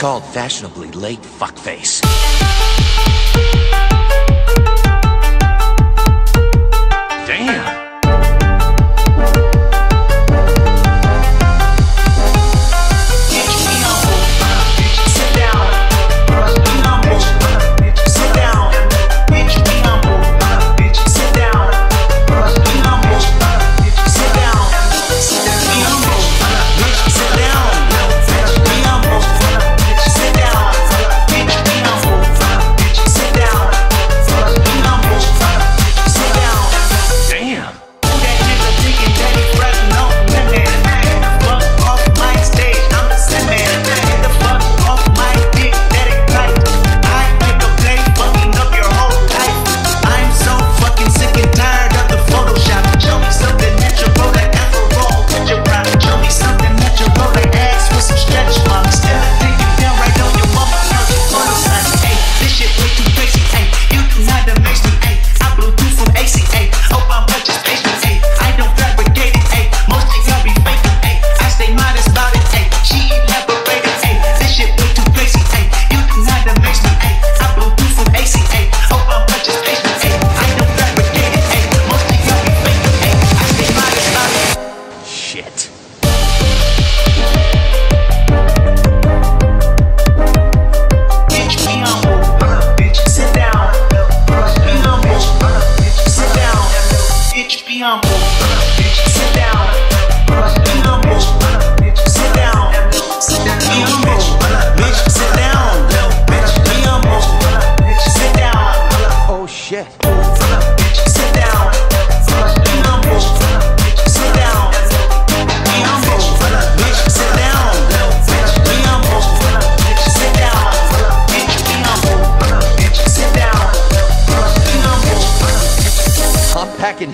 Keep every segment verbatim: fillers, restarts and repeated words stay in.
Called fashionably late fuckface.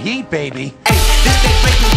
Heat, baby. Hey, this ain't breaking.